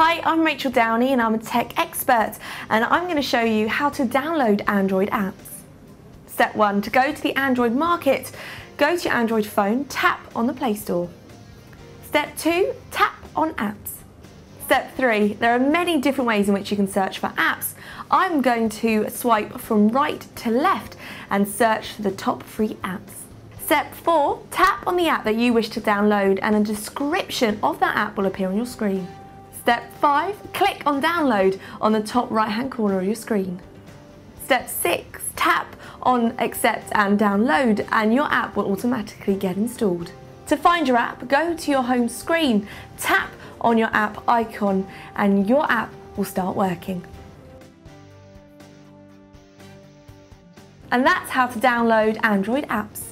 Hi, I'm Rachel Downey and I'm a tech expert, and I'm going to show you how to download Android apps. Step 1. To go to the Android market, go to your Android phone, tap on the Play Store. Step 2. Tap on apps. Step 3. There are many different ways in which you can search for apps. I'm going to swipe from right to left and search for the top 3 apps. Step 4. Tap on the app that you wish to download and a description of that app will appear on your screen. Step 5, click on download on the top right hand corner of your screen. Step 6, tap on accept and download and your app will automatically get installed. To find your app, go to your home screen, tap on your app icon and your app will start working. And that's how to download Android apps.